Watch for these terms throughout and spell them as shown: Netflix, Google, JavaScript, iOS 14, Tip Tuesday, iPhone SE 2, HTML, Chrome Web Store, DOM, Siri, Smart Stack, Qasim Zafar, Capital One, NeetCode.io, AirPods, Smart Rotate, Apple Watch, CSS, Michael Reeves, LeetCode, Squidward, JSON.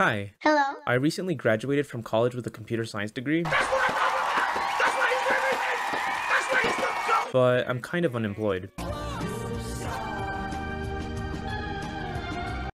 Hi. Hello. I recently graduated from college with a computer science degree. But I'm kind of unemployed.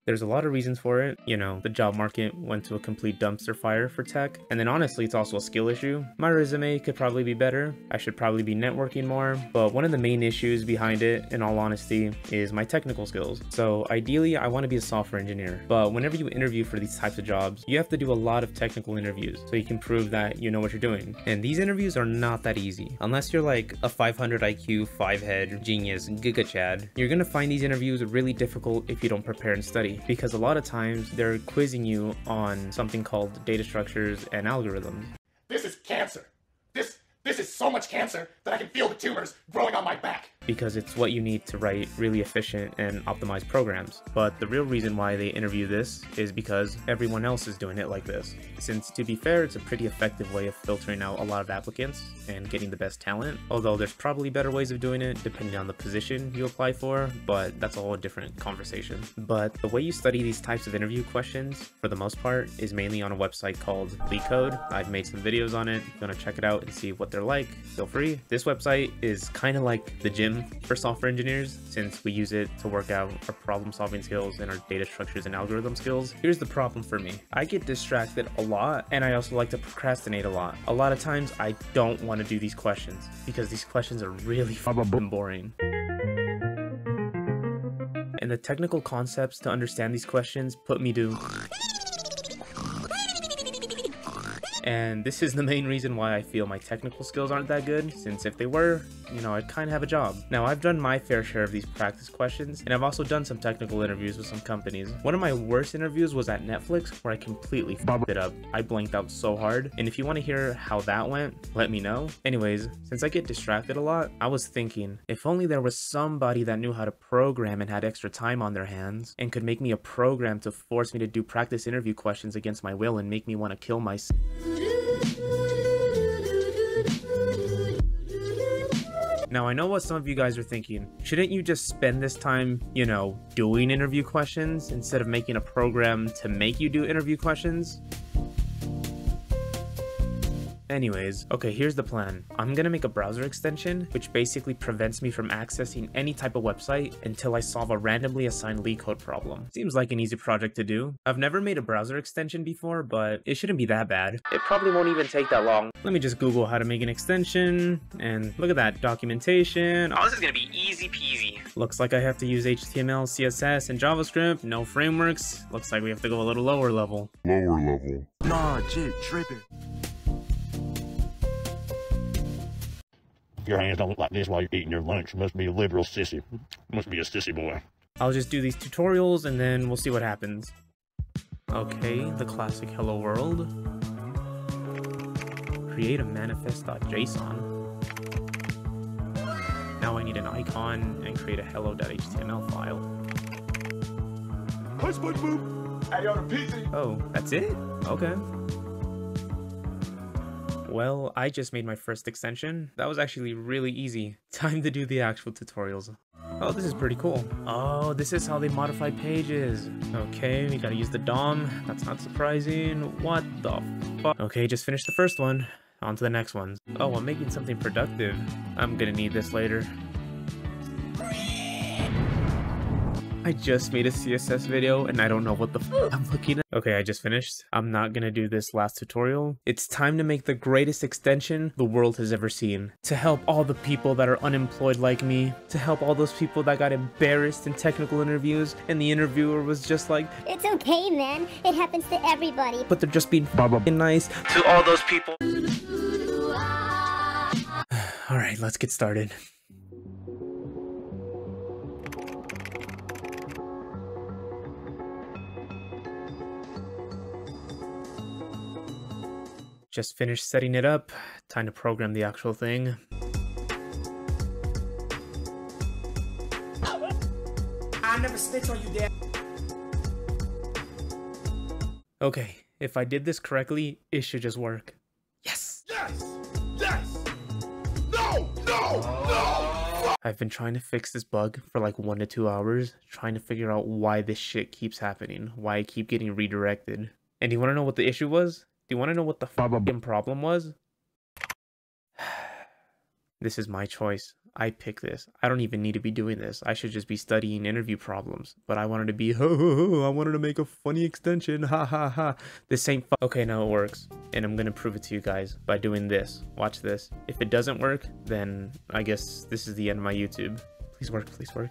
There's a lot of reasons for it. You know, the job market went to a complete dumpster fire for tech. And then honestly, it's also a skill issue. My resume could probably be better. I should probably be networking more. But one of the main issues behind it, in all honesty, is my technical skills. So ideally, I want to be a software engineer. But whenever you interview for these types of jobs, you have to do a lot of technical interviews so you can prove that you know what you're doing. And these interviews are not that easy. Unless you're like a 500 IQ, 5-head, genius, giga chad, you're going to find these interviews really difficult if you don't prepare and study. Because a lot of times they're quizzing you on something called data structures and algorithms. This is cancer. This is so much cancer that I can feel the tumors growing on my back. Because it's what you need to write really efficient and optimized programs. But the real reason why they interview this is because everyone else is doing it like this. Since, to be fair, it's a pretty effective way of filtering out a lot of applicants and getting the best talent. Although there's probably better ways of doing it depending on the position you apply for, but that's a whole different conversation. But the way you study these types of interview questions, for the most part, is mainly on a website called LeetCode. I've made some videos on it. If you want to check it out and see what they're like, feel free. This website is kind of like the gym for software engineers, since we use it to work out our problem solving skills and our data structures and algorithm skills. Here's the problem for me. I get distracted a lot, and I also like to procrastinate a lot. A lot of times I don't want to do these questions because these questions are really fucking boring. And the technical concepts to understand these questions put me to... And this is the main reason why I feel my technical skills aren't that good, since if they were, you know, I'd kind of have a job. Now, I've done my fair share of these practice questions, and I've also done some technical interviews with some companies. One of my worst interviews was at Netflix, where I completely f***ed it up. I blanked out so hard, and if you want to hear how that went, let me know. Anyways, since I get distracted a lot, I was thinking, if only there was somebody that knew how to program and had extra time on their hands, and could make me a program to force me to do practice interview questions against my will and make me want to kill myself. Now, I know what some of you guys are thinking. Shouldn't you just spend this time, you know, doing interview questions instead of making a program to make you do interview questions? Anyways, okay, here's the plan. I'm gonna make a browser extension, which basically prevents me from accessing any type of website until I solve a randomly assigned LeetCode problem. Seems like an easy project to do. I've never made a browser extension before, but it shouldn't be that bad. It probably won't even take that long. Let me just Google how to make an extension, and look at that documentation. Oh, this is gonna be easy peasy. Looks like I have to use HTML, CSS, and JavaScript. No frameworks. Looks like we have to go a little lower level. Lower level. Nah, Jim, tripping. Your hands don't look like this while you're eating your lunch. Must be a liberal sissy. Must be a sissy boy. I'll just do these tutorials and then we'll see what happens. Okay, the classic hello world. Create a manifest.json. Now I need an icon and create a hello.html file. Hush, boop, boop. I ordered pizza. Oh, that's it? Okay. Well, I just made my first extension. That was actually really easy. Time to do the actual tutorials. Oh, this is pretty cool. Oh, this is how they modify pages. Okay, we gotta use the DOM. That's not surprising. What the fuck? Okay, just finished the first one. On to the next ones. Oh, I'm making something productive. I'm gonna need this later. I just made a CSS video and I don't know what the f I'm looking at. Okay, I just finished. I'm not gonna do this last tutorial. It's time to make the greatest extension the world has ever seen. To help all the people that are unemployed like me. To help all those people that got embarrassed in technical interviews and the interviewer was just like, "It's okay, man. It happens to everybody." But they're just being f***ing nice to all those people. All right, let's get started. Just finished setting it up. Time to program the actual thing. I never snitch on you, Dad. Okay, if I did this correctly, it should just work. Yes! Yes! Yes! No! No! No! I've been trying to fix this bug for like 1 to 2 hours, trying to figure out why this shit keeps happening, why I keep getting redirected. And do you want to know what the issue was? Do you want to know what the fucking problem was? This is my choice. I pick this. I don't even need to be doing this. I should just be studying interview problems. But I wanted to be, ho, ho, ho, I wanted to make a funny extension, ha, ha, ha. This ain't fun. Okay, now it works. And I'm gonna prove it to you guys by doing this. Watch this. If it doesn't work, then I guess this is the end of my YouTube. Please work, please work.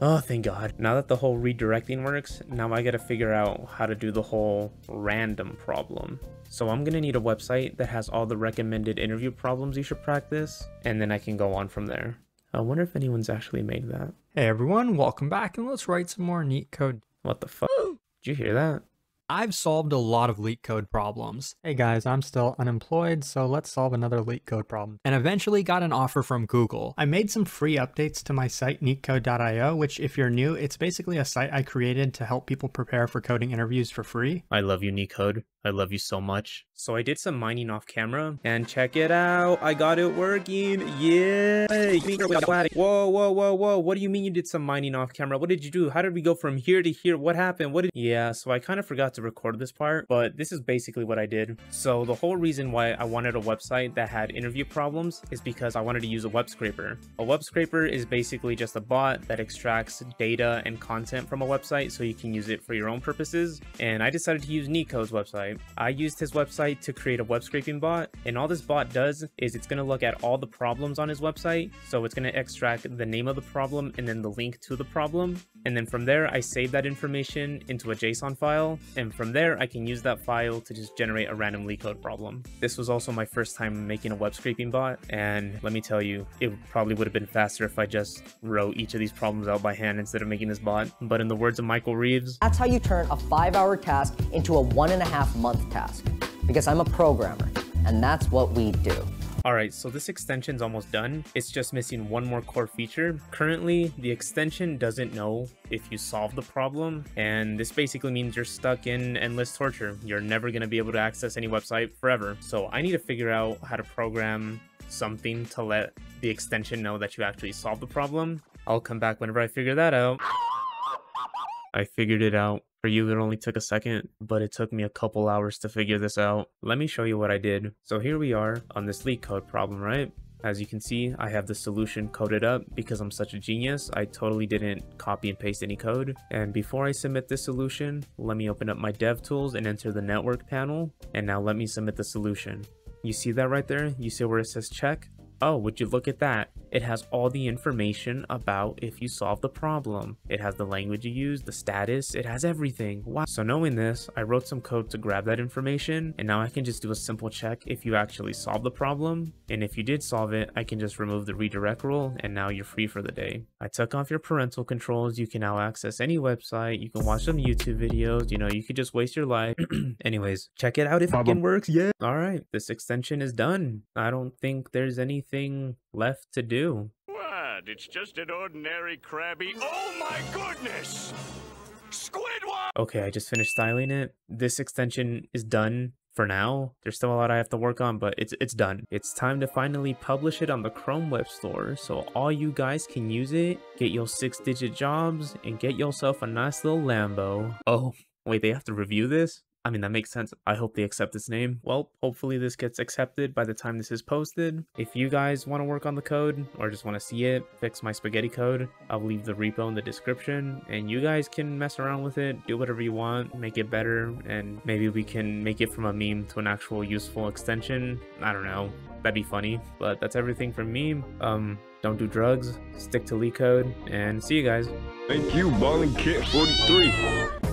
Oh, thank God. Now that the whole redirecting works, now I gotta figure out how to do the whole random problem. So I'm gonna need a website that has all the recommended interview problems you should practice, and then I can go on from there. I wonder if anyone's actually made that. Hey everyone, welcome back, and let's write some more Neat Code. What the fuck? Did you hear that? I've solved a lot of LeetCode problems. Hey guys, I'm still unemployed, so let's solve another LeetCode problem. And eventually got an offer from Google. I made some free updates to my site, NeetCode.io, which if you're new, it's basically a site I created to help people prepare for coding interviews for free. I love you, NeetCode. I love you so much. So I did some mining off camera, and check it out. I got it working. Yeah. Whoa, whoa, whoa, whoa. What do you mean you did some mining off camera? What did you do? How did we go from here to here? What happened? Yeah, so I kind of forgot to record this part, but this is basically what I did. So the whole reason why I wanted a website that had interview problems is because I wanted to use a web scraper. A web scraper is basically just a bot that extracts data and content from a website so you can use it for your own purposes. And I decided to use NeetCode's website. I used his website to create a web scraping bot, and all this bot does is it's going to look at all the problems on his website. So it's going to extract the name of the problem and then the link to the problem. And then from there, I save that information into a JSON file. And from there, I can use that file to just generate a random LeetCode problem. This was also my first time making a web scraping bot. And let me tell you, it probably would have been faster if I just wrote each of these problems out by hand instead of making this bot. But in the words of Michael Reeves, that's how you turn a 5-hour task into a 1.5-month task. Because I'm a programmer, and that's what we do. Alright, so this extension's almost done. It's just missing one more core feature. Currently, the extension doesn't know if you solve the problem, and this basically means you're stuck in endless torture. You're never going to be able to access any website forever. So I need to figure out how to program something to let the extension know that you actually solved the problem. I'll come back whenever I figure that out. I figured it out. For you, it only took a second, but it took me a couple hours to figure this out. Let me show you what I did. So here we are on this LeetCode problem, right? As you can see, I have the solution coded up because I'm such a genius. I totally didn't copy and paste any code. And before I submit this solution, let me open up my dev tools and enter the network panel. And now let me submit the solution. You see that right there? You see where it says check? Oh, would you look at that? It has all the information about if you solve the problem. It has the language you use, the status, it has everything. Wow. So knowing this, I wrote some code to grab that information, and now I can just do a simple check if you actually solve the problem. And if you did solve it, I can just remove the redirect rule, and now you're free for the day. I took off your parental controls. You can now access any website. You can watch some YouTube videos. You know, you could just waste your life. Anyways, check it out if it works. Yeah. All right, this extension is done. I don't think there's anything left to do. What? It's just an ordinary Krabby. Oh my goodness! Squidward! Okay, I just finished styling it. This extension is done for now. There's still a lot I have to work on, but it's done. It's time to finally publish it on the Chrome Web Store, so all you guys can use it, get your 6-digit jobs, and get yourself a nice little Lambo. Oh, wait, they have to review this? I mean, that makes sense. I hope they accept this name. Well, hopefully this gets accepted by the time this is posted. If you guys want to work on the code or just want to see it, fix my spaghetti code, I'll leave the repo in the description, and you guys can mess around with it, do whatever you want, make it better, and maybe we can make it from a meme to an actual useful extension. I don't know. That'd be funny, but that's everything from me. Don't do drugs, stick to LeetCode, and see you guys. Thank you, Ballin' Kid 43.